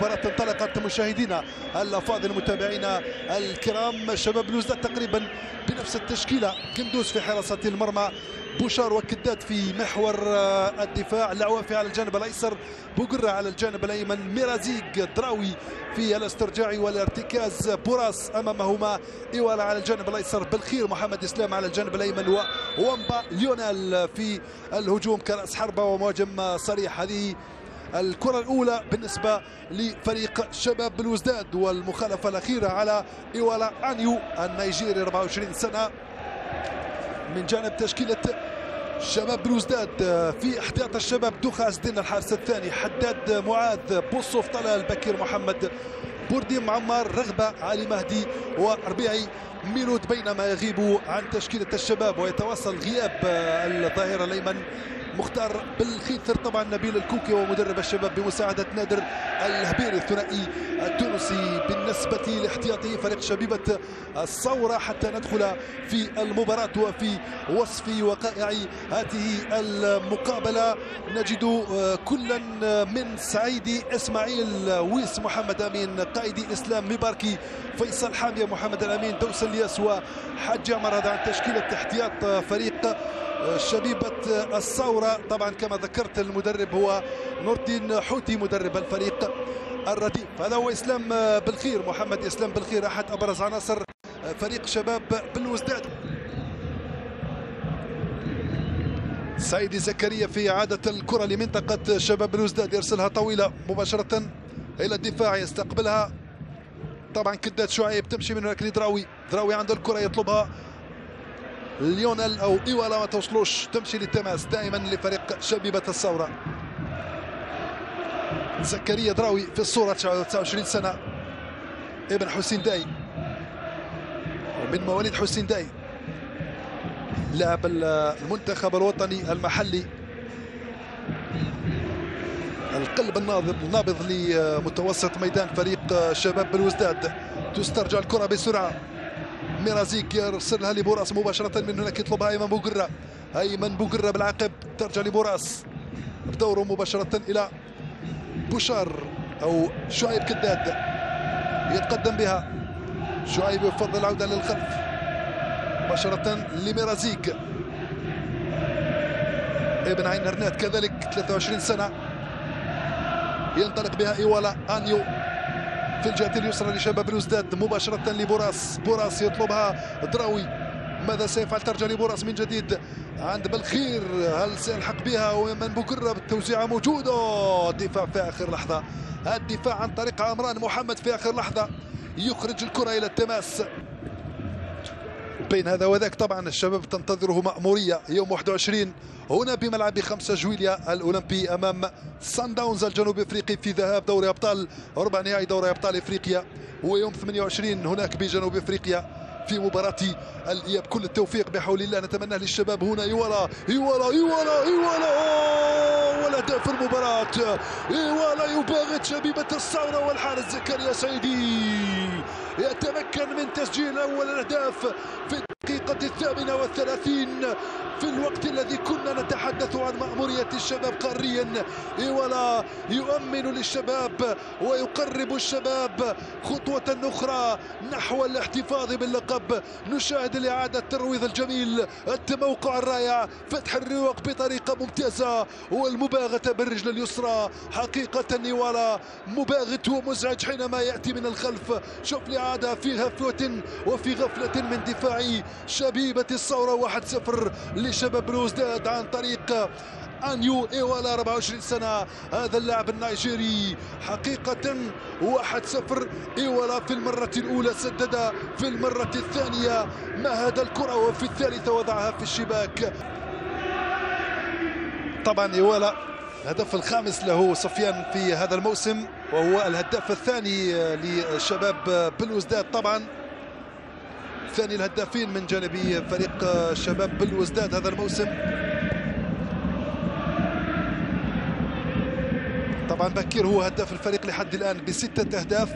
المباراة انطلقت مشاهدينا الأفاضل متابعينا الكرام. شباب بلوزداد تقريبا بنفس التشكيلة، كندوز في حراسة المرمى، بوشار وكداد في محور الدفاع، العوافي على الجانب الايسر، بوقرة على الجانب الايمن، ميرازيق دراوي في الاسترجاع والارتكاز، بوراس امامهما، إيوالا على الجانب الايسر، بالخير محمد اسلام على الجانب الايمن، وومبا ليونيل في الهجوم كرأس حربة ومهاجم صريح. هذه الكرة الأولى بالنسبة لفريق شباب بلوزداد، والمخالفة الأخيرة على إيوالا أونييه النيجيري 24 سنة. من جانب تشكيلة شباب بلوزداد في احتياط الشباب، دوخة عز الدين الحارس الثاني، حداد معاذ، بوصوف طلال، بكير محمد، بورديم عمار، رغبة، علي مهدي وربيعي ميلود، بينما يغيب عن تشكيلة الشباب ويتواصل غياب الظهير الأيمن مختار بالخيثر طبعا نبيل الكوكي ومدرب الشباب بمساعدة نادر الهبير الثنائي التونسي. بالنسبة لاحتياطي فريق شبيبة الصورة حتى ندخل في المباراة وفي وصف وقائع هذه المقابلة، نجد كلا من سعيدي إسماعيل، ويس محمد أمين، قائدي إسلام مباركي، فيصل حامية، محمد الأمين، دوس الياس وحج عمر. هذا عن تشكيلة احتياط فريق شبيبة الصورة. طبعا كما ذكرت المدرب هو نور الدين حوتي مدرب الفريق الرديف. هذا هو إسلام بالخير، محمد إسلام بالخير، أحد أبرز عناصر فريق شباب بلوزداد. سعيد زكريا في إعادة الكرة لمنطقة شباب بلوزداد، يرسلها طويلة مباشرة إلى الدفاع، يستقبلها طبعا كداد شعيب، تمشي من هناك لدراوي، دراوي عنده الكرة يطلبها ليونيل أو إيوالا، ما توصلوش، تمشي للتماس دائما لفريق شبيبة الصورة. زكريا دراوي في الصورة 29 سنة، ابن حسين داي ومن مواليد حسين داي، لاعب المنتخب الوطني المحلي، القلب النابض لمتوسط ميدان فريق شباب بلوزداد. تسترجع الكرة بسرعة، ميرازيك يرسلها لبوراس مباشرة، من هناك يطلبها أيمن بوقرة، أيمن بوقرة بالعقب، ترجع لبوراس، بدوره مباشرة إلى بوشار أو شعيب كداد، يتقدم بها شعيب، يفضل العودة للخلف مباشرة لميرازيك، ابن عين هرنات كذلك 23 سنة، ينطلق بها إيوالا أونييه في الجهة اليسرى لشباب بلوزداد، مباشرة لبوراس، بوراس يطلبها دراوي، ماذا سيفعل؟ ترجع لبوراس من جديد عند بالخير، هل سيلحق بها؟ ومن بكرة بالتوزيعة موجودة، دفاع في آخر لحظة، الدفاع عن طريق عمران محمد في آخر لحظة، يخرج الكرة إلى التماس. بين هذا وذاك طبعا الشباب تنتظره مأمورية يوم 21 هنا بملعب 5 جويلية الأولمبي أمام صن داونز الجنوب أفريقي في ذهاب دوري أبطال ربع نهائي دوري أبطال أفريقيا، ويوم 28 هناك بجنوب أفريقيا في مباراة الإياب. كل التوفيق بحول الله نتمناه للشباب هنا. إيوالا إيوالا إيوالا إيوالا، والهدف المباراة، إيوالا يباغت شبيبة الصورة، والحارس زكريا سعيدي يتمكن من تسجيل أول الأهداف في الدقيقة 38 في الوقت الذي كنا نتحدث عن مأمورية الشباب قاريا. إيوالا يؤمن للشباب ويقرب الشباب خطوة أخرى نحو الاحتفاظ باللقب. نشاهد الإعادة، الترويض الجميل، التموقع الرائع، فتح الرواق بطريقة ممتازة، والمباغتة بالرجل اليسرى. حقيقة إيوالا مباغت ومزعج حينما يأتي من الخلف. شوف الإعادة في هفوة وفي غفلة من دفاع شبيبة الصورة، 1-0 لشباب بلوزداد عن طريق أونييه إيوالا 24 سنة، هذا اللاعب النيجيري. حقيقة 1-0، إيوالا في المرة الأولى سدد، في المرة الثانية مهد الكرة، وفي الثالثة وضعها في الشباك. طبعا إيوالا الهدف الخامس له صفيان في هذا الموسم، وهو الهداف الثاني لشباب بلوزداد، طبعا ثاني الهدافين من جانب فريق شباب بلوزداد هذا الموسم. طبعا بكير هو هداف الفريق لحد الآن ب6 أهداف،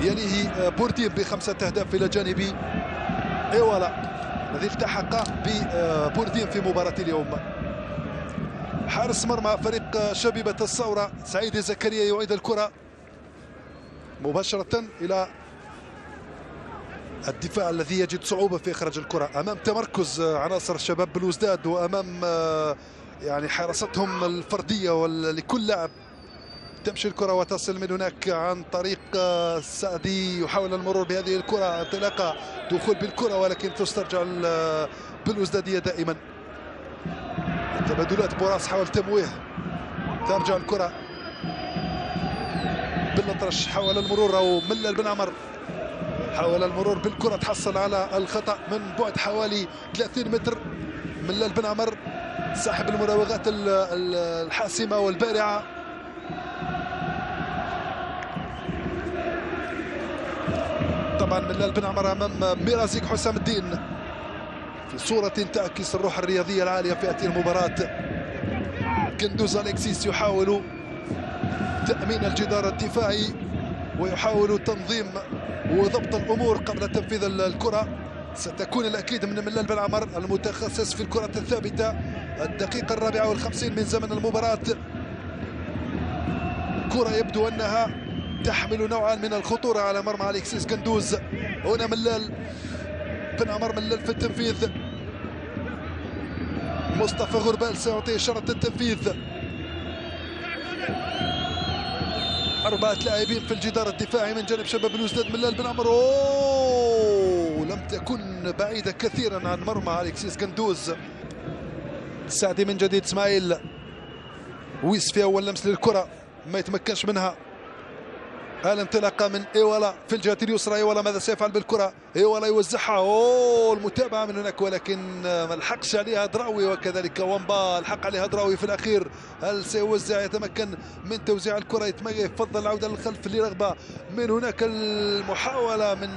يليه بورديم ب5 أهداف إلى جانب إيوالا الذي التحق ببورديم في مباراة اليوم. حارس مرمى فريق شبيبة الصورة سعيد زكريا يعيد الكرة مباشرة إلى الدفاع الذي يجد صعوبة في إخراج الكرة أمام تمركز عناصر شباب بلوزداد وأمام يعني حرصتهم الفردية ولكل لاعب. تمشي الكرة وتصل من هناك عن طريق السعدي، يحاول المرور بهذه الكرة، انطلاقة، دخول بالكرة ولكن تسترجع البلوزدادية دائما. تبادلات بوراس حاول تمويه، ترجع الكرة بالأطرش، حاول المرور أو ملل بن عمر، حاول المرور بالكرة، تحصل على الخطأ من بعد حوالي 30 متر. ملل بن عمر صاحب المراوغات الحاسمة والبارعة، طبعا ملال بن عمر امام ميرازيك حسام الدين في صورة تعكس الروح الرياضية العالية في هذه المباراة. كندوز اليكسيس يحاول تأمين الجدار الدفاعي ويحاول تنظيم وضبط الامور قبل تنفيذ الكرة. ستكون الاكيد من ملال بن عمر المتخصص في الكرة الثابتة. الدقيقة 54 من زمن المباراة. كرة يبدو انها تحمل نوعا من الخطورة على مرمى أليكسيس كندوز. هنا ملال بن عمر ملال في التنفيذ، مصطفى غربال سيعطيه إشارة التنفيذ. أربعة لاعبين في الجدار الدفاعي من جانب شباب بلوزداد. ملال بن عمر لم تكن بعيدة كثيرا عن مرمى أليكسيس كندوز. السعدي من جديد، اسماعيل ويس في أول لمس للكرة ما يتمكنش منها. الانطلاقة من إيوالا في الجهة اليسرى. إيوالا ماذا سيفعل بالكرة؟ إيوالا يوزعها، المتابعة من هناك ولكن ما لحقش عليها دراوي، وكذلك ومبا لحق عليها دراوي في الأخير. هل سيوزع؟ يتمكن من توزيع الكرة، يفضل العودة للخلف لرغبة من هناك. المحاولة من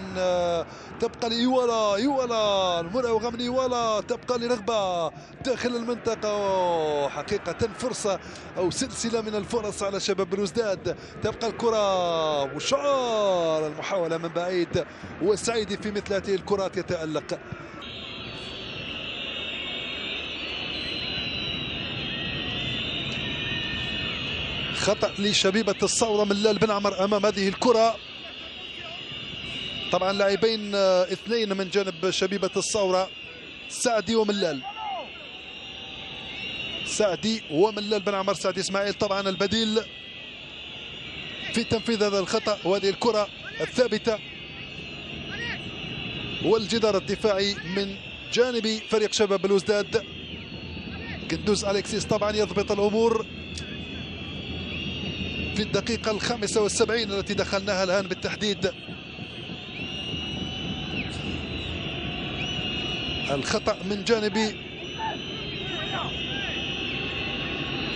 تبقى لإيوالا، المراوغة من إيوالا تبقى لرغبة داخل المنطقة. حقيقة فرصة أو سلسلة من الفرص على شباب بلوزداد. تبقى الكرة وشعار، المحاولة من بعيد، والسعيدي في مثل هذه الكرات يتألق. خطأ لشبيبة الصورة ملال بن عمر أمام هذه الكرة. طبعا لاعبين اثنين من جانب شبيبة الصورة، سعدي وملال. سعدي وملال بن عمر، سعدي اسماعيل طبعا البديل في تنفيذ هذا الخطأ. وهذه الكرة الثابتة والجدار الدفاعي من جانب فريق شباب بلوزداد. كندوز أليكسيس طبعا يضبط الأمور في الدقيقة 75 التي دخلناها الآن بالتحديد. الخطأ من جانب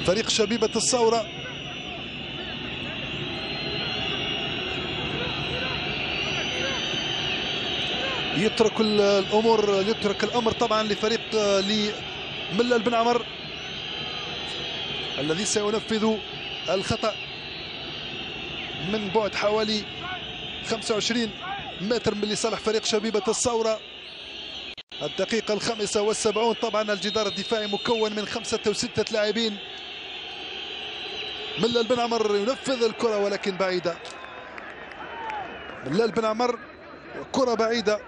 فريق شبيبة الصورة. يترك الامور، يترك الامر طبعا لفريق لملال بن عمر الذي سينفذ الخطأ من بعد حوالي 25 متر من لصالح فريق شبيبة الصورة. الدقيقة 75. طبعا الجدار الدفاعي مكون من 5 أو 6 لاعبين. ملال بن عمر ينفذ الكرة ولكن بعيدة. ملال بن عمر كرة بعيدة.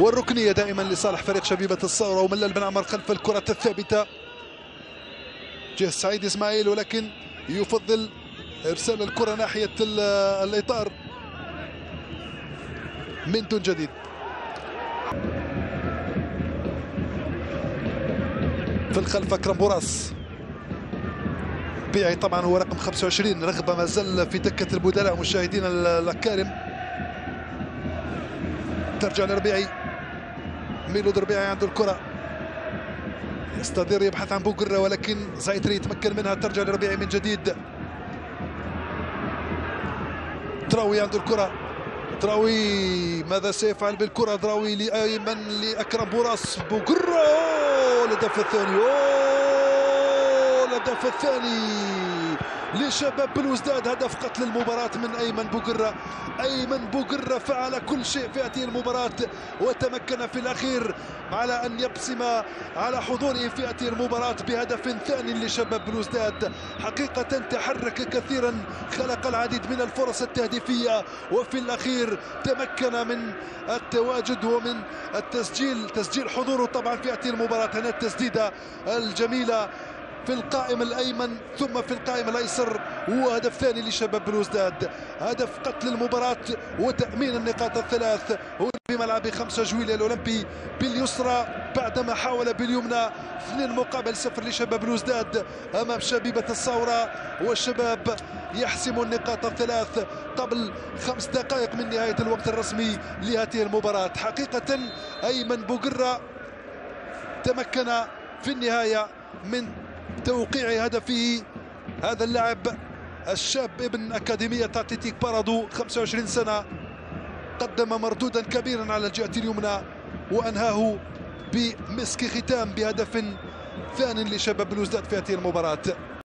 والركنية دائما لصالح فريق شبيبة الصورة. وملال بن عمر خلف الكرة الثابتة، جه سعيد اسماعيل ولكن يفضل ارسال الكرة ناحية الاطار من دون جديد. في الخلف اكرم بوراس بيعي طبعا هو رقم 25. رغبة ما زال في دكة البدلاء مشاهدينا الاكارم. ترجع لربيعي، ميلود ربيعي عنده الكرة، يستدير يبحث عن بوقرة ولكن زايتري يتمكن منها. ترجع لربيعي من جديد، دراوي عنده الكرة. دراوي ماذا سيفعل بالكرة؟ دراوي لأيمن لأكرم بوراس، بوقرة الهدف الثاني. الهدف الثاني لشباب بلوزداد، هدف قتل المباراة من أيمن بوقرة. أيمن بوقرة فعل كل شيء في هذه المباراة وتمكن في الأخير على أن يبسم على حضوره في هذه المباراة بهدف ثاني لشباب بلوزداد. حقيقة تحرك كثيرا، خلق العديد من الفرص التهديفية، وفي الأخير تمكن من التواجد ومن تسجيل حضوره طبعا في هذه المباراة. هنا التسديدة الجميلة في القائم الأيمن ثم في القائم الأيسر، وهدف ثاني لشباب بلوزداد، هدف قتل المباراة وتأمين النقاط الثلاث. هنا بملعب 5 جويلية الأولمبي باليسرى بعدما حاول باليمنى. 2-0 لشباب بلوزداد أمام شبيبة الصورة، والشباب يحسم النقاط الثلاث قبل 5 دقائق من نهاية الوقت الرسمي لهذه المباراة. حقيقة أيمن بوقرة تمكن في النهاية من توقيع هدفه، هذا اللاعب الشاب ابن أكاديمية أتليتيك بارادو 25 سنة، قدم مردودا كبيرا على الجهة اليمنى وأنهاه بمسك ختام بهدف ثان لشباب بلوزداد في هذه المباراة.